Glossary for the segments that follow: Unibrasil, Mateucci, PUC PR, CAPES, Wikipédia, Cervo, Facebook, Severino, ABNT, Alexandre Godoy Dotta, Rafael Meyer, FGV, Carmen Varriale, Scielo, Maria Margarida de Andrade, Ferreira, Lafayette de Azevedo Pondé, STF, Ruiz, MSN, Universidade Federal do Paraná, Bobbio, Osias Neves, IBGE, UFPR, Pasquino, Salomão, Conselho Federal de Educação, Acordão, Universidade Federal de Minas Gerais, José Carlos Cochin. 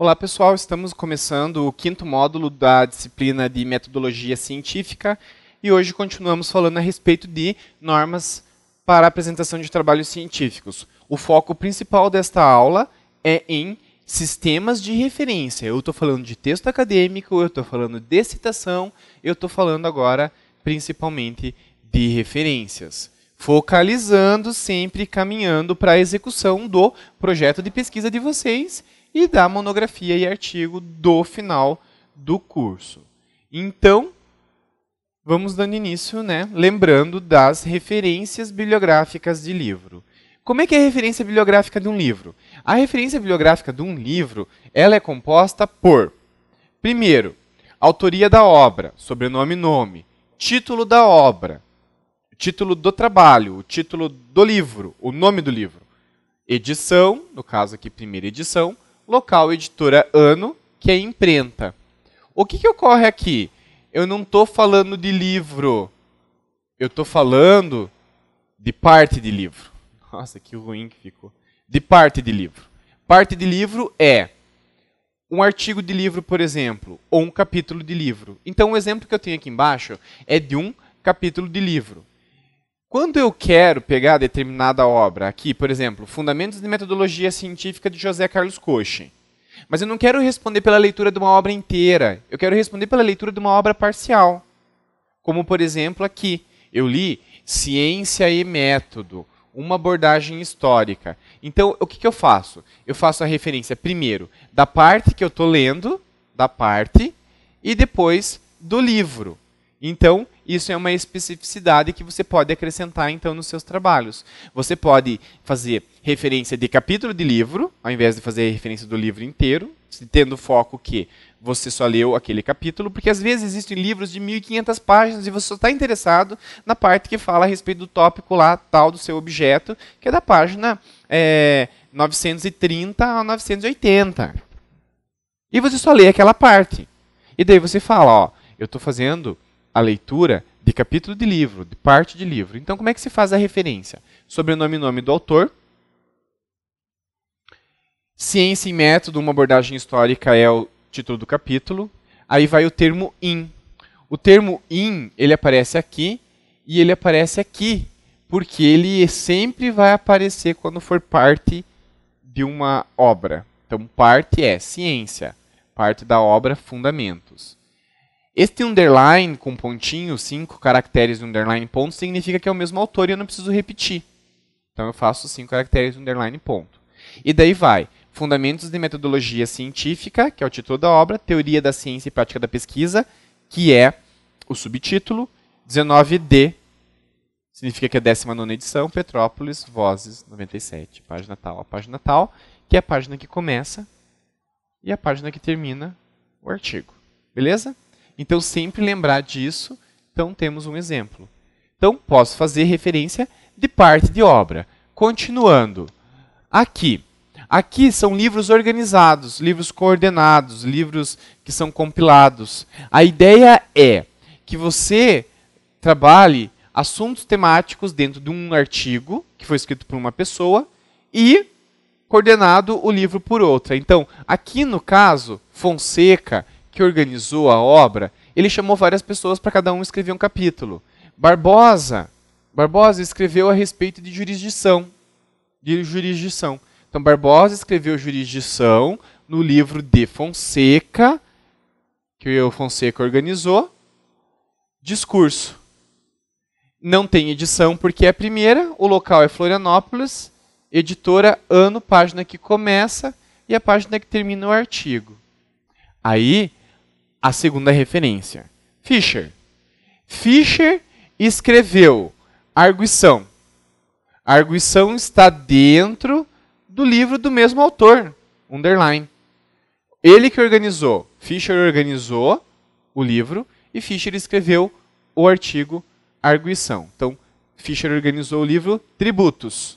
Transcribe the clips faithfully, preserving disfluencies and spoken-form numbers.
Olá pessoal, estamos começando o quinto módulo da disciplina de metodologia científica e hoje continuamos falando a respeito de normas para a apresentação de trabalhos científicos. O foco principal desta aula é em sistemas de referência. Eu estou falando de texto acadêmico, eu estou falando de citação, eu estou falando agora principalmente de referências. Focalizando sempre, caminhando para a execução do projeto de pesquisa de vocês e da monografia e artigo do final do curso. Então, vamos dando início, né, lembrando das referências bibliográficas de livro. Como é que é a referência bibliográfica de um livro? A referência bibliográfica de um livro, ela é composta por, primeiro, autoria da obra, sobrenome e nome, título da obra, título do trabalho, o título do livro, o nome do livro, edição, no caso aqui, primeira edição, local, editora, ano, que é imprenta. O que, que ocorre aqui? Eu não estou falando de livro, eu estou falando de parte de livro. Nossa, que ruim que ficou. De parte de livro. Parte de livro é um artigo de livro, por exemplo, ou um capítulo de livro. Então, o exemplo que eu tenho aqui embaixo é de um capítulo de livro. Quando eu quero pegar determinada obra, aqui, por exemplo, Fundamentos de Metodologia Científica de José Carlos Cochin, mas eu não quero responder pela leitura de uma obra inteira, eu quero responder pela leitura de uma obra parcial. Como, por exemplo, aqui, eu li Ciência e Método, uma abordagem histórica. Então, o que, que eu faço? Eu faço a referência, primeiro, da parte que eu estou lendo, da parte, e depois do livro. Então, isso é uma especificidade que você pode acrescentar então nos seus trabalhos. Você pode fazer referência de capítulo de livro, ao invés de fazer referência do livro inteiro, tendo foco que você só leu aquele capítulo, porque às vezes existem livros de mil e quinhentas páginas e você só está interessado na parte que fala a respeito do tópico lá tal do seu objeto, que é da página é, novecentos e trinta a novecentos e oitenta. E você só lê aquela parte. E daí você fala, ó, eu estou fazendo a leitura de capítulo de livro, de parte de livro. Então, como é que se faz a referência? Sobrenome e nome do autor. Ciência e método, uma abordagem histórica é o título do capítulo. Aí vai o termo in. O termo in, ele aparece aqui e ele aparece aqui, porque ele sempre vai aparecer quando for parte de uma obra. Então, parte é ciência, parte da obra fundamentos. Este underline com pontinho, cinco caracteres de underline ponto, significa que é o mesmo autor e eu não preciso repetir. Então eu faço cinco caracteres de underline ponto. E daí vai, Fundamentos de Metodologia Científica, que é o título da obra, Teoria da Ciência e Prática da Pesquisa, que é o subtítulo, dezenove D, significa que é a décima nona edição, Petrópolis, Vozes, noventa e sete, página tal, a página tal, que é a página que começa e a página que termina o artigo. Beleza? Então, sempre lembrar disso, então temos um exemplo. Então, posso fazer referência de parte de obra. Continuando, aqui. Aqui são livros organizados, livros coordenados, livros que são compilados. A ideia é que você trabalhe assuntos temáticos dentro de um artigo, que foi escrito por uma pessoa, e coordenado o livro por outra. Então, aqui no caso, Fonseca, que organizou a obra, ele chamou várias pessoas para cada um escrever um capítulo. Barbosa, Barbosa escreveu a respeito de jurisdição, de jurisdição. Então Barbosa escreveu jurisdição no livro de Fonseca, que o Fonseca organizou, discurso. Não tem edição porque é a primeira, o local é Florianópolis, editora, ano, página que começa e a página que termina o artigo. Aí a segunda referência, Fischer. Fischer escreveu Arguição. Arguição está dentro do livro do mesmo autor, underline. Ele que organizou, Fischer organizou o livro e Fischer escreveu o artigo Arguição. Então, Fischer organizou o livro Tributos.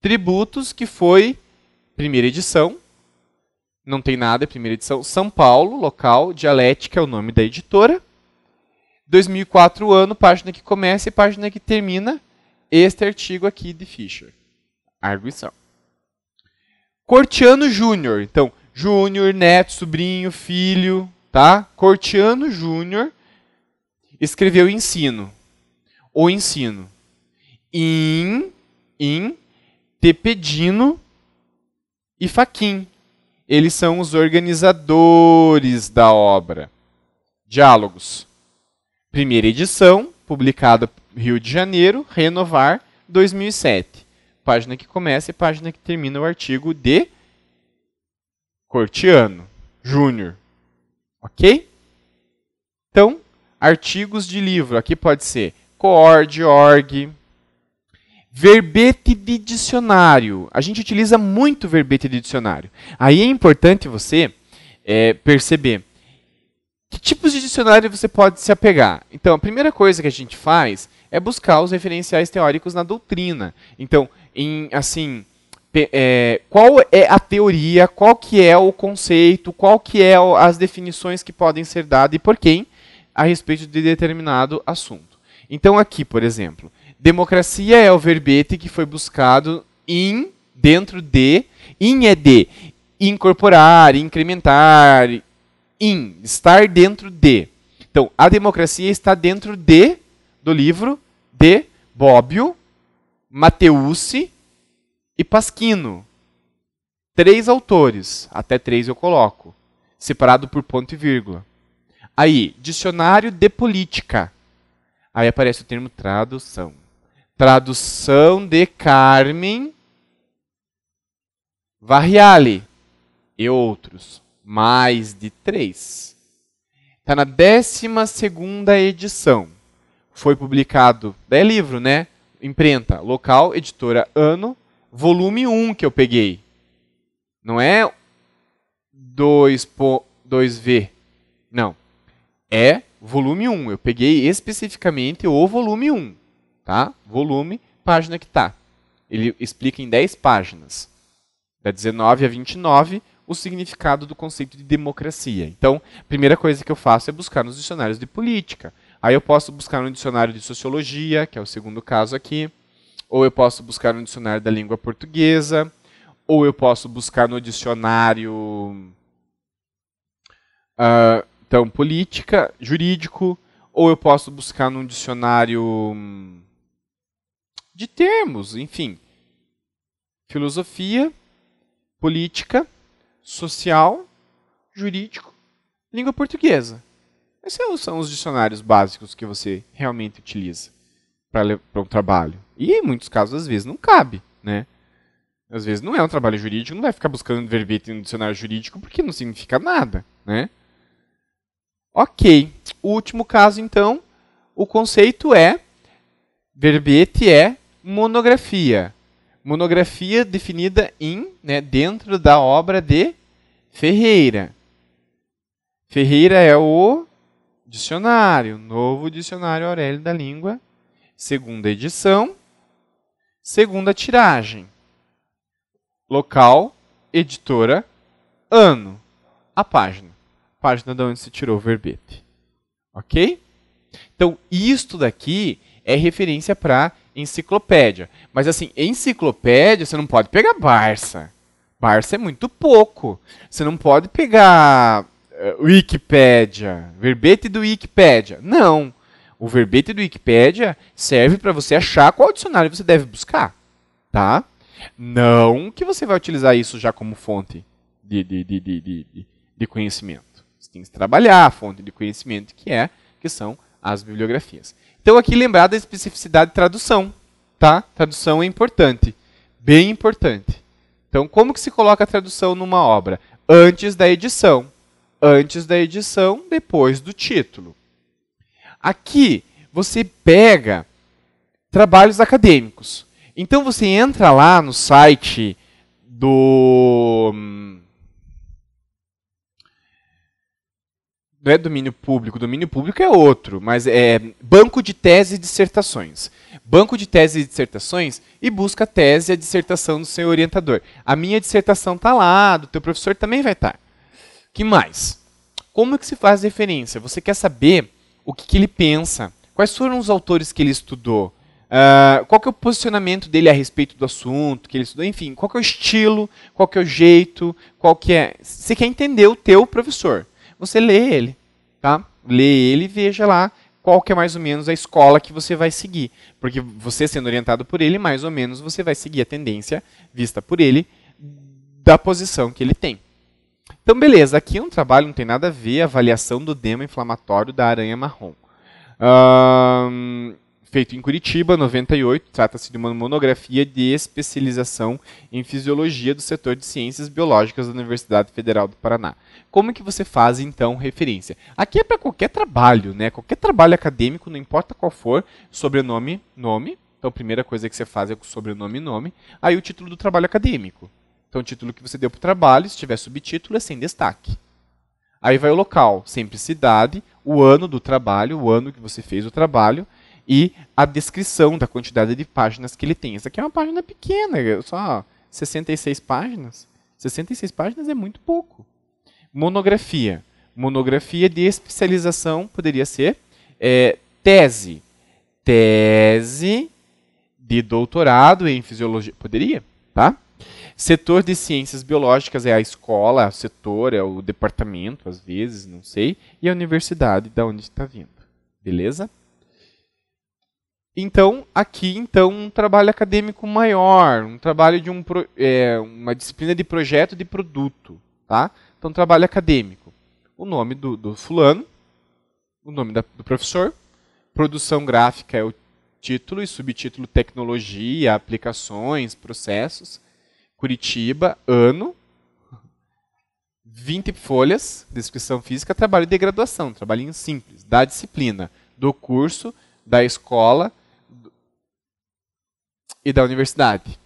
Tributos que foi primeira edição. Não tem nada, é a primeira edição. São Paulo, local, Dialética é o nome da editora. dois mil e quatro, ano, página que começa e página que termina. Este artigo aqui de Fischer. Arguição. Cortiano Júnior. Então, Júnior, neto, sobrinho, filho, tá? Cortiano Júnior escreveu ensino. O ensino. In, in, Tepedino e Faquin. Eles são os organizadores da obra. Diálogos. Primeira edição, publicada Rio de Janeiro, Renovar, dois mil e sete. Página que começa e página que termina o artigo de Cortiano Júnior. Ok? Então, artigos de livro. Aqui pode ser coord, org. Verbete de dicionário. A gente utiliza muito verbete de dicionário. Aí é importante você é, perceber que tipos de dicionário você pode se apegar. Então, a primeira coisa que a gente faz é buscar os referenciais teóricos na doutrina. Então, em, assim, é, qual é a teoria, qual que é o conceito, qual que é as definições que podem ser dadas e por quem a respeito de determinado assunto. Então, aqui, por exemplo, democracia é o verbete que foi buscado in, dentro de, in é de, incorporar, incrementar, in, estar dentro de. Então, a democracia está dentro de, do livro de Bobbio, Mateucci e Pasquino. Três autores, até três eu coloco, separado por ponto e vírgula. Aí, dicionário de política. Aí aparece o termo tradução. Tradução de Carmen Varriale e outros. Mais de três. Está na décima segunda edição. Foi publicado, é livro, né? Imprenta, local, editora, ano, volume um que eu peguei. Não é dois V. Não. É volume um. Eu peguei especificamente o volume um. Tá? Volume, página que está. Ele explica em dez páginas, da dezenove a vinte e nove, o significado do conceito de democracia. Então, a primeira coisa que eu faço é buscar nos dicionários de política. Aí eu posso buscar no dicionário de sociologia, que é o segundo caso aqui, ou eu posso buscar no dicionário da língua portuguesa, ou eu posso buscar no dicionário uh, então, política, jurídico, ou eu posso buscar num dicionário de termos, enfim. Filosofia, política, social, jurídico, língua portuguesa. Esses são os dicionários básicos que você realmente utiliza para um trabalho. E em muitos casos, às vezes, não cabe, né? Às vezes não é um trabalho jurídico, não vai ficar buscando verbete no dicionário jurídico porque não significa nada, né? Ok. O último caso, então, o conceito é, verbete é monografia. Monografia definida em, né, dentro da obra de Ferreira. Ferreira é o dicionário, novo dicionário Aurélio da Língua, segunda edição, segunda tiragem. Local, editora, ano, a página. Página de onde se tirou o verbete. Ok? Então, isto daqui é referência para enciclopédia. Mas, assim, enciclopédia, você não pode pegar Barça. Barça é muito pouco. Você não pode pegar uh, Wikipédia, verbete do Wikipédia. Não. O verbete do Wikipédia serve para você achar qual dicionário você deve buscar. Tá? Não que você vai utilizar isso já como fonte de, de, de, de, de, de conhecimento. Tem que trabalhar a fonte de conhecimento que é, que são as bibliografias. Então, aqui lembrar da especificidade de tradução. Tá? Tradução é importante, bem importante. Então, como que se coloca a tradução numa obra? Antes da edição. Antes da edição, depois do título. Aqui, você pega trabalhos acadêmicos. Então, você entra lá no site do... Não é domínio público, domínio público é outro, mas é banco de tese e dissertações. Banco de tese e dissertações e busca a tese e a dissertação do seu orientador. A minha dissertação está lá, do teu professor também vai estar. Tá. Que mais? Como é que se faz referência? Você quer saber o que, que ele pensa, quais foram os autores que ele estudou, Uh, qual que é o posicionamento dele a respeito do assunto que ele estudou, enfim, qual que é o estilo, qual que é o jeito, qual que é... Você quer entender o teu professor, você lê ele, tá? Lê ele e veja lá qual que é mais ou menos a escola que você vai seguir, porque você sendo orientado por ele, mais ou menos você vai seguir a tendência vista por ele da posição que ele tem. Então, beleza, aqui é um trabalho, não tem nada a ver, avaliação do edema inflamatório da aranha marrom. Uh, feito em Curitiba, noventa e oito, trata-se de uma monografia de especialização em fisiologia do setor de ciências biológicas da Universidade Federal do Paraná. Como é que você faz, então, referência? Aqui é para qualquer trabalho, né? Qualquer trabalho acadêmico, não importa qual for, sobrenome, nome. Então, a primeira coisa que você faz é o sobrenome e nome. Aí o título do trabalho acadêmico. Então, o título que você deu para o trabalho, se tiver subtítulo, é sem destaque. Aí vai o local, sempre cidade, o ano do trabalho, o ano que você fez o trabalho, e a descrição da quantidade de páginas que ele tem. Essa aqui é uma página pequena, só sessenta e seis páginas. sessenta e seis páginas é muito pouco. Monografia. Monografia de especialização poderia ser é, tese. Tese de doutorado em fisiologia. Poderia, tá? Setor de ciências biológicas é a escola, é o setor, é o departamento, às vezes, não sei. E a universidade, da onde está vindo. Beleza? Então, aqui, então, um trabalho acadêmico maior, um trabalho de um, é, uma disciplina de projeto de produto, tá? Então, trabalho acadêmico. O nome do, do fulano, o nome da, do professor, produção gráfica é o título e subtítulo tecnologia, aplicações, processos, Curitiba, ano, vinte folhas, descrição física, trabalho de graduação, trabalhinho simples, da disciplina, do curso, da escola, e da universidade.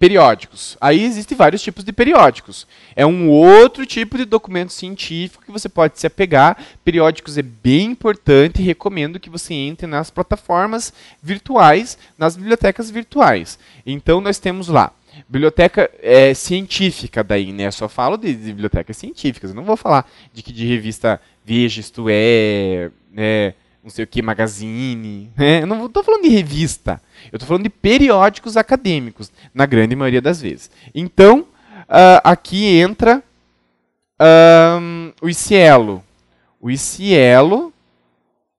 Periódicos. Aí existem vários tipos de periódicos. É um outro tipo de documento científico que você pode se apegar. Periódicos é bem importante e recomendo que você entre nas plataformas virtuais, nas bibliotecas virtuais. Então, nós temos lá, biblioteca é, científica, daí, né? Eu só falo de, de bibliotecas científicas. Eu não vou falar de que de revista Veja, isto é... é não sei o que, magazine, né? Eu não estou falando de revista, eu estou falando de periódicos acadêmicos, na grande maioria das vezes. Então, uh, aqui entra um, o Scielo. O Scielo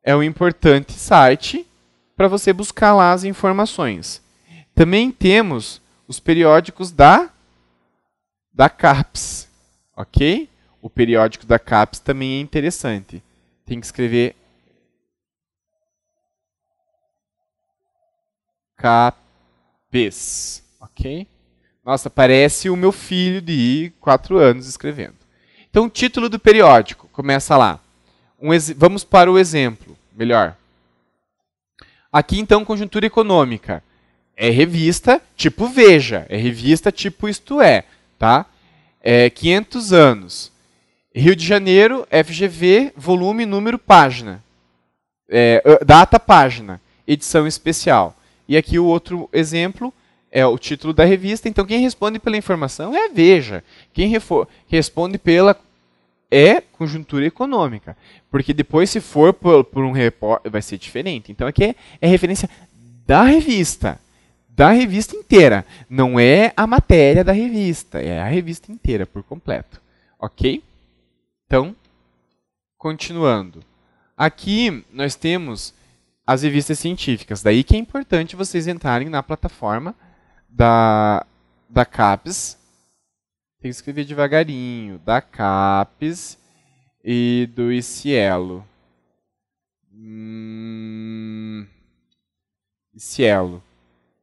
é um importante site para você buscar lá as informações. Também temos os periódicos da, da CAPES, ok? O periódico da CAPES também é interessante. Tem que escrever... CAPES, ok? Nossa, parece o meu filho de quatro anos escrevendo. Então, o título do periódico, começa lá. Um vamos para o exemplo, melhor. Aqui, então, conjuntura econômica. É revista tipo Veja, é revista tipo Isto É, tá? É quinhentos anos. Rio de Janeiro, F G V, volume, número, página. É, data, página. Edição especial. E aqui o outro exemplo é o título da revista. Então, quem responde pela informação é a Veja. Quem responde pela é conjuntura econômica. Porque depois, se for por, por um repórter, vai ser diferente. Então, aqui é, é referência da revista. Da revista inteira. Não é a matéria da revista. É a revista inteira, por completo. Ok? Então, continuando. Aqui nós temos... as revistas científicas. Daí que é importante vocês entrarem na plataforma da, da CAPES. Tem que escrever devagarinho. Da CAPES e do Scielo. Hum, Scielo.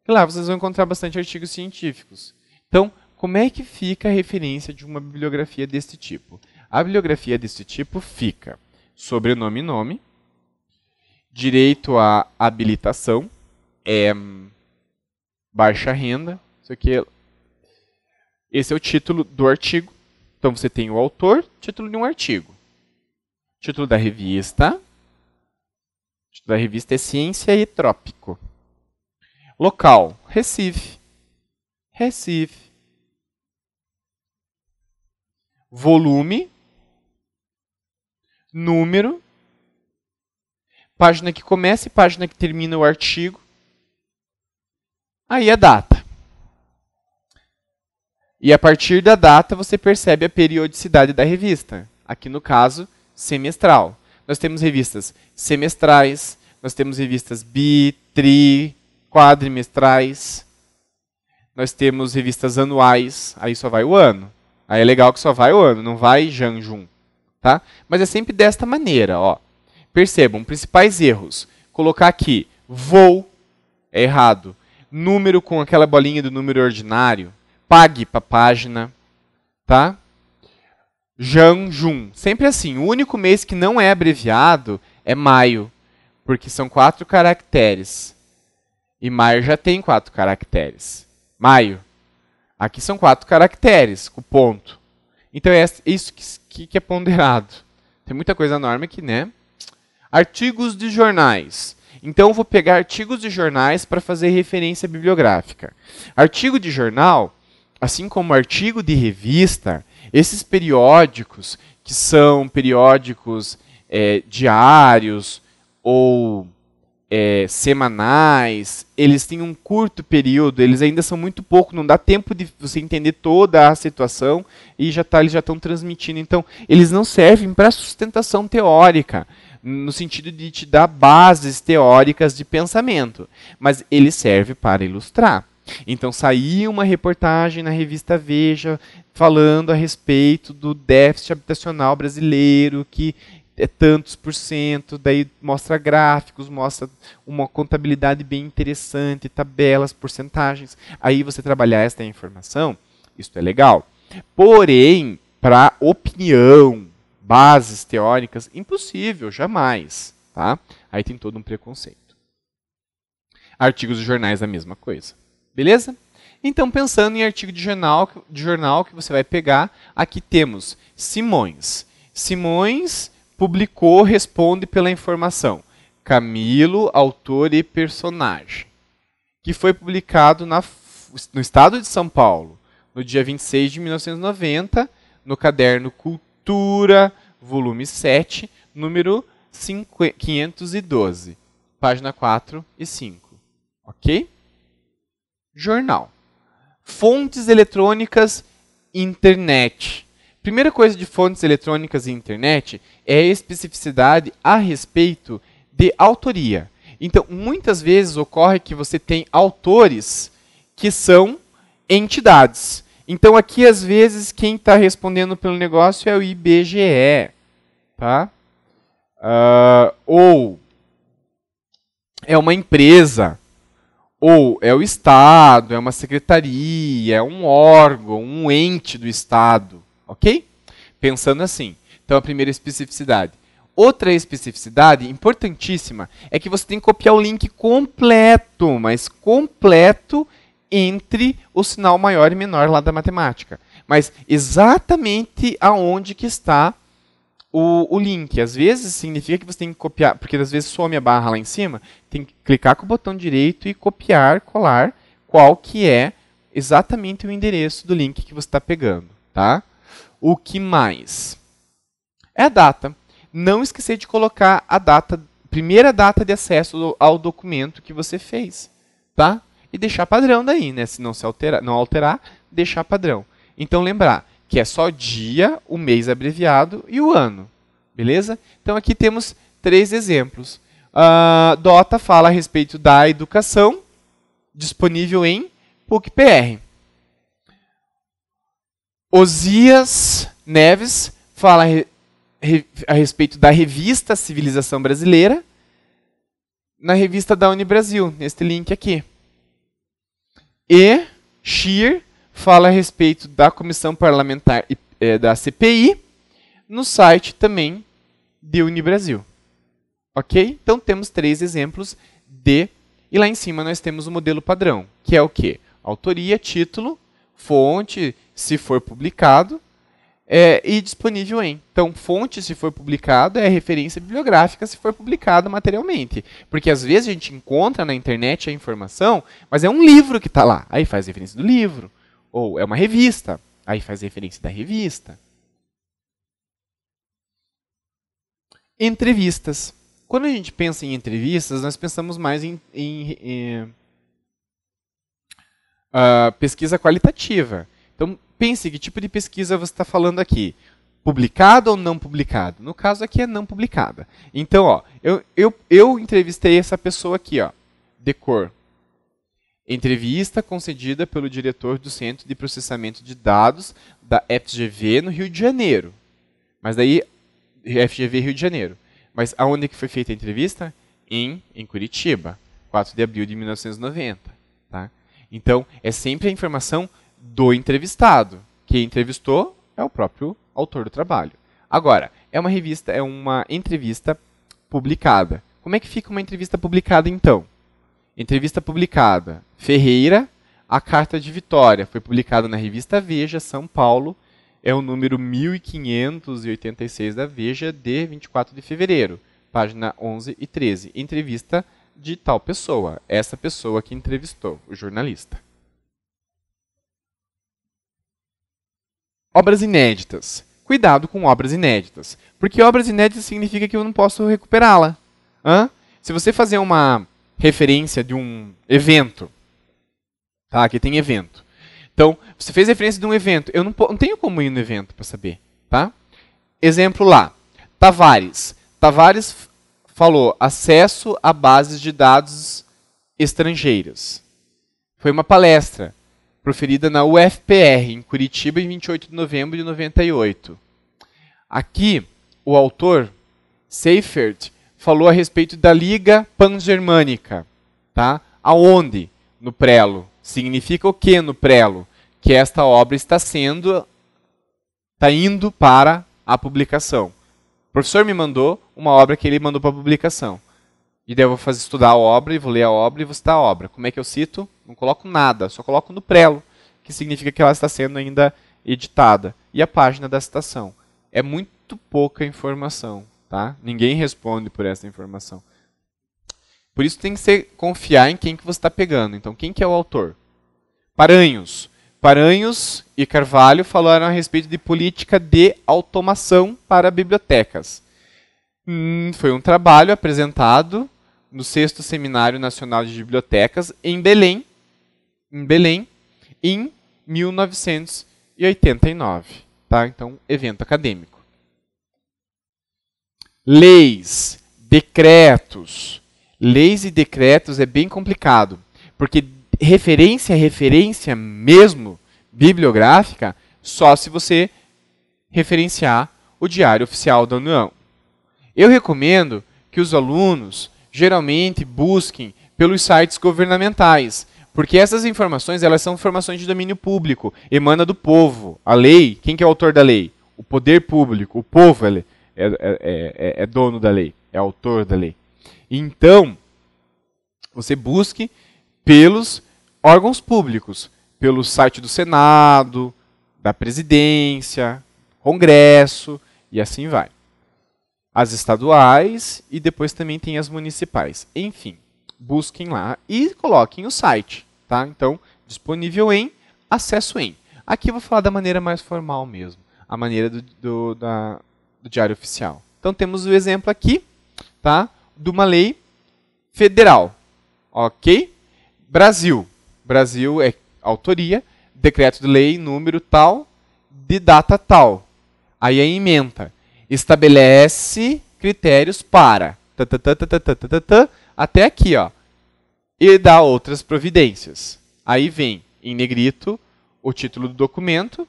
E lá vocês vão encontrar bastante artigos científicos. Então, como é que fica a referência de uma bibliografia deste tipo? A bibliografia deste tipo fica sobrenome e nome. Direito à habilitação, é, baixa renda, isso aqui é, esse é o título do artigo. Então você tem o autor, título de um artigo. Título da revista. Título da revista é Ciência e Trópico. Local, Recife. Recife. Volume. Número. página que começa e página que termina o artigo. Aí a data. E a partir da data você percebe a periodicidade da revista. Aqui no caso, semestral. Nós temos revistas semestrais, nós temos revistas bi, tri, quadrimestrais, nós temos revistas anuais, aí só vai o ano. Aí é legal que só vai o ano, não vai janjum, tá? Mas é sempre desta maneira, ó. Percebam, principais erros. Colocar aqui, vou, é errado. Número com aquela bolinha do número ordinário. Pague para a página, tá? Janjum. Sempre assim, o único mês que não é abreviado é maio, porque são quatro caracteres. E maio já tem quatro caracteres. Maio. Aqui são quatro caracteres, com ponto. Então é isso que, que é ponderado. Tem muita coisa na norma aqui, né? Artigos de jornais. Então eu vou pegar artigos de jornais para fazer referência bibliográfica. Artigo de jornal... Assim como artigo de revista, esses periódicos, que são periódicos é, diários ou é, semanais, eles têm um curto período, eles ainda são muito pouco, não dá tempo de você entender toda a situação e já tá, eles já estão transmitindo. Então, eles não servem para sustentação teórica, no sentido de te dar bases teóricas de pensamento, mas ele serve para ilustrar. Então, saiu uma reportagem na revista Veja falando a respeito do déficit habitacional brasileiro, que é tantos por cento, daí mostra gráficos, mostra uma contabilidade bem interessante, tabelas, porcentagens. Aí você trabalhar esta informação, isto é legal. Porém, para opinião, bases teóricas, impossível, jamais. Tá? Aí tem todo um preconceito. Artigos de jornais, a mesma coisa. Beleza? Então, pensando em artigo de jornal, de jornal que você vai pegar, aqui temos Simões. Simões publicou, responde pela informação. Camilo, autor e personagem. Que foi publicado na, no estado de São Paulo, no dia vinte e seis de mil novecentos e noventa, no caderno Cultura, volume sete, número quinhentos e doze, página quatro e cinco. Ok? Jornal. Fontes eletrônicas e internet. Primeira coisa de fontes eletrônicas e internet é a especificidade a respeito de autoria. Então, muitas vezes ocorre que você tem autores que são entidades. Então, aqui, às vezes, quem está respondendo pelo negócio é o I B G E. Tá? Uh, ou é uma empresa. Ou é o Estado, é uma secretaria, é um órgão, um ente do Estado, ok? Pensando assim. Então, a primeira especificidade. Outra especificidade importantíssima é que você tem que copiar o link completo, mas completo entre o sinal maior e menor lá da matemática. Mas exatamente aonde que está o, o link. Às vezes significa que você tem que copiar, porque às vezes some a barra lá em cima, tem que clicar com o botão direito e copiar, colar, qual que é exatamente o endereço do link que você está pegando. Tá? O que mais? É a data. Não esquecer de colocar a data, primeira data de acesso ao documento que você fez. Tá? E deixar padrão daí, né? Se não se alterar, não alterar, deixar padrão. Então, lembrar que é só dia, o mês abreviado e o ano. Beleza? Então, aqui temos três exemplos. Uh, Dotta fala a respeito da educação, disponível em P U C P R. Osias Neves fala a, re, a respeito da revista Civilização Brasileira, na revista da Unibrasil, neste link aqui. E Scheer fala a respeito da Comissão Parlamentar eh, da C P I, no site também de Unibrasil. Ok? Então, temos três exemplos de... E lá em cima nós temos o modelo padrão, que é o quê? Autoria, título, fonte, se for publicado, é, e disponível em. Então, fonte, se for publicado, é referência bibliográfica, se for publicado materialmente. Porque, às vezes, a gente encontra na internet a informação, mas é um livro que está lá. Aí faz referência do livro. Ou é uma revista, aí faz referência da revista. Entrevistas. quando a gente pensa em entrevistas, nós pensamos mais em, em, em uh, pesquisa qualitativa. Então, pense que tipo de pesquisa você está falando aqui. Publicada ou não publicada? No caso aqui é não publicada. Então, ó, eu, eu, eu entrevistei essa pessoa aqui, ó, de cor. Entrevista concedida pelo diretor do Centro de Processamento de Dados da F G V no Rio de Janeiro. Mas daí, F G V Rio de Janeiro. Mas aonde que foi feita a entrevista? Em, em Curitiba, quatro de abril de mil novecentos e noventa. Tá? Então, é sempre a informação do entrevistado. Quem entrevistou é o próprio autor do trabalho. Agora, é uma revista, é uma entrevista publicada. Como é que fica uma entrevista publicada, então? Entrevista publicada. Ferreira, a carta de Vitória. Foi publicada na revista Veja, São Paulo. É o número mil quinhentos e oitenta e seis da Veja, de vinte e quatro de fevereiro. Página onze e treze. Entrevista de tal pessoa. Essa pessoa que entrevistou, o jornalista. Obras inéditas. Cuidado com obras inéditas. Porque obras inéditas significa que eu não posso recuperá-la. Hã? Se você fazer uma referência de um evento, tá? Aqui tem evento. Então, você fez referência de um evento. Eu não, não tenho como ir no evento para saber. Tá? Exemplo lá. Tavares. Tavares falou acesso a bases de dados estrangeiras. Foi uma palestra proferida na U F P R, em Curitiba, em vinte e oito de novembro de noventa e oito. Aqui, o autor, Seifert, falou a respeito da Liga Pan-Germânica. Tá? Aonde? No prelo. Significa o que no prelo? Que esta obra está sendo, está indo para a publicação. O professor me mandou uma obra que ele mandou para a publicação. E daí eu vou fazer, estudar a obra, e vou ler a obra e vou citar a obra. Como é que eu cito? Não coloco nada, só coloco no prelo, que significa que ela está sendo ainda editada. E a página da citação. É muito pouca informação. Tá? Ninguém responde por essa informação. Por isso tem que ser, confiar em quem que você está pegando. Então, quem que é o autor? Paranhos. Paranhos e Carvalho falaram a respeito de política de automação para bibliotecas. Hum, foi um trabalho apresentado no sexto Seminário Nacional de Bibliotecas, em Belém, em Belém, em mil novecentos e oitenta e nove. Tá? Então, evento acadêmico. Leis, decretos. Leis e decretos é bem complicado, porque referência é referência mesmo, bibliográfica, só se você referenciar o Diário Oficial da União. Eu recomendo que os alunos geralmente busquem pelos sites governamentais, porque essas informações, elas são informações de domínio público, emana do povo. A lei, quem que é o autor da lei? O poder público, o povo é, é, é, é dono da lei, é autor da lei. Então, você busque pelos órgãos públicos, pelo site do Senado, da Presidência, Congresso, e assim vai. As estaduais e depois também tem as municipais. Enfim, busquem lá e coloquem o site. Tá? Então, disponível em, acesso em. Aqui eu vou falar da maneira mais formal mesmo, a maneira do, do, da, do Diário Oficial. Então, temos o exemplo aqui, tá, de uma lei federal. Ok? Brasil. Brasil é autoria, decreto de lei, número tal, de data tal. Aí é ementa. Estabelece critérios para até aqui, ó, e dá outras providências. Aí vem em negrito o título do documento,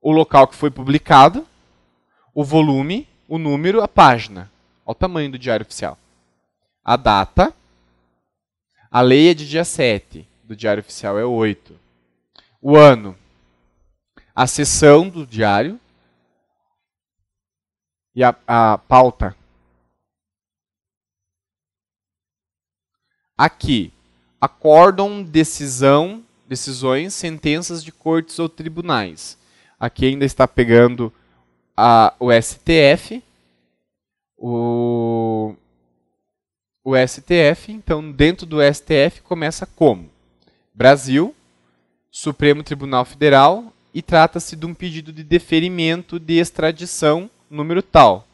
o local que foi publicado, o volume, o número, a página, ao tamanho do Diário Oficial, a data. A lei é de dia sete, do Diário Oficial é oito. O ano, a sessão do diário. E a, a pauta. Aqui. Acórdão, decisão, decisões, sentenças de cortes ou tribunais. Aqui ainda está pegando a, o S T F. O, o S T F. Então, dentro do S T F começa como? Brasil, Supremo Tribunal Federal, e trata-se de um pedido de deferimento de extradição número tal.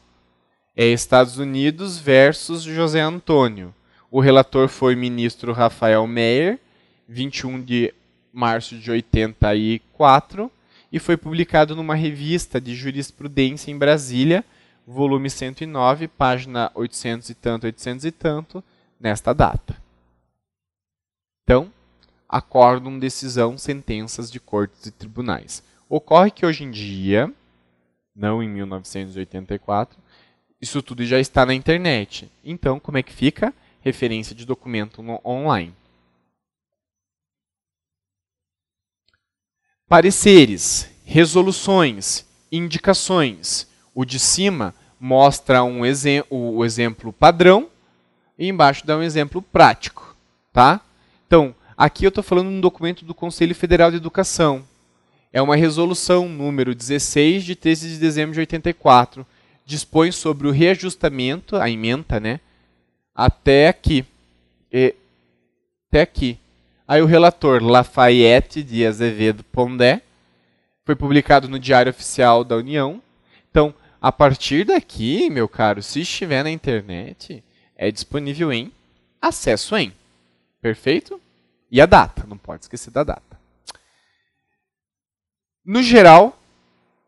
é Estados Unidos versus José Antônio. O relator foi o ministro Rafael Meyer, vinte e um de março de oitenta e quatro, e foi publicado numa revista de jurisprudência em Brasília, volume cento e nove, página oitocentos e tanto, oitocentos e tanto, nesta data. Então, acórdão, decisão, sentenças de cortes e tribunais. Ocorre que hoje em dia, não em mil novecentos e oitenta e quatro, isso tudo já está na internet. Então, como é que fica? Referência de documento no online. Pareceres, resoluções, indicações. O de cima mostra um exem- o exemplo padrão e embaixo dá um exemplo prático. Tá? Então, aqui eu estou falando de um documento do Conselho Federal de Educação. É uma resolução número dezesseis de treze de dezembro de oitenta e quatro. Dispõe sobre o reajustamento, a ementa, né? Até aqui. E, até aqui. Aí o relator Lafayette de Azevedo Pondé foi publicado no Diário Oficial da União. Então, a partir daqui, meu caro, se estiver na internet, é disponível em acesso em. Perfeito? E a data, não pode esquecer da data. No geral,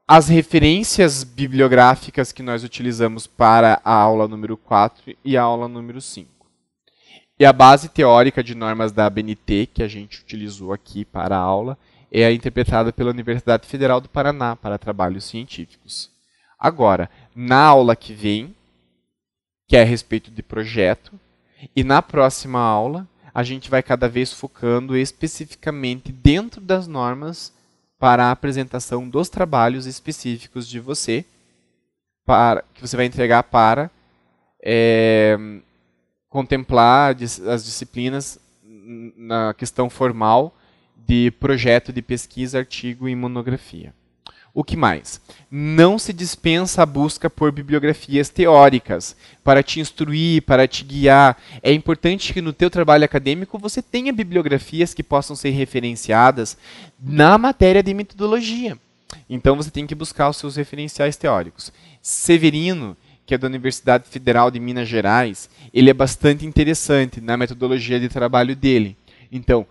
as referências bibliográficas que nós utilizamos para a aula número quatro e a aula número cinco. E a base teórica de normas da A B N T, que a gente utilizou aqui para a aula, é a interpretada pela Universidade Federal do Paraná para trabalhos científicos. Agora, na aula que vem, que é a respeito de projeto, e na próxima aula, a gente vai cada vez focando especificamente dentro das normas para a apresentação dos trabalhos específicos de você, para, que você vai entregar para é, contemplar as disciplinas na questão formal de projeto de pesquisa, artigo e monografia. O que mais? Não se dispensa a busca por bibliografias teóricas para te instruir, para te guiar. É importante que no teu trabalho acadêmico você tenha bibliografias que possam ser referenciadas na matéria de metodologia. Então você tem que buscar os seus referenciais teóricos. Severino, que é da Universidade Federal de Minas Gerais, ele é bastante interessante na metodologia de trabalho dele. Então,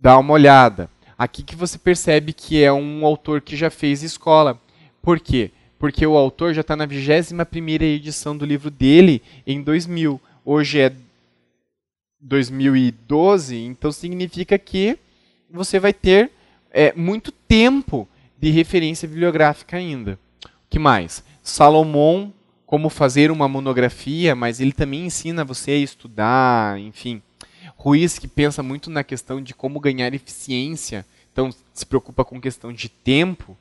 dá uma olhada. Aqui que você percebe que é um autor que já fez escola. Por quê? Porque o autor já está na vigésima primeira edição do livro dele em dois mil. Hoje é dois mil e doze, então significa que você vai ter é, muito tempo de referência bibliográfica ainda. O que mais? Salomão, como fazer uma monografia, mas ele também ensina você a estudar, enfim. Ruiz, que pensa muito na questão de como ganhar eficiência, então se preocupa com questão de tempo.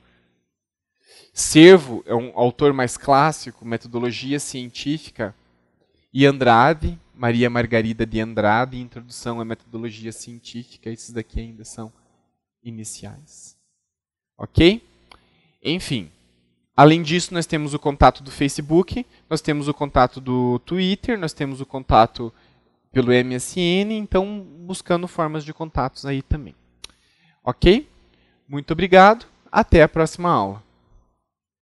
Cervo é um autor mais clássico, metodologia científica. E Andrade, Maria Margarida de Andrade, introdução à metodologia científica. Esses daqui ainda são iniciais. Ok? Enfim. Além disso, nós temos o contato do Facebook, nós temos o contato do Twitter, nós temos o contato pelo M S N, então buscando formas de contatos aí também. Ok? Muito obrigado, até a próxima aula.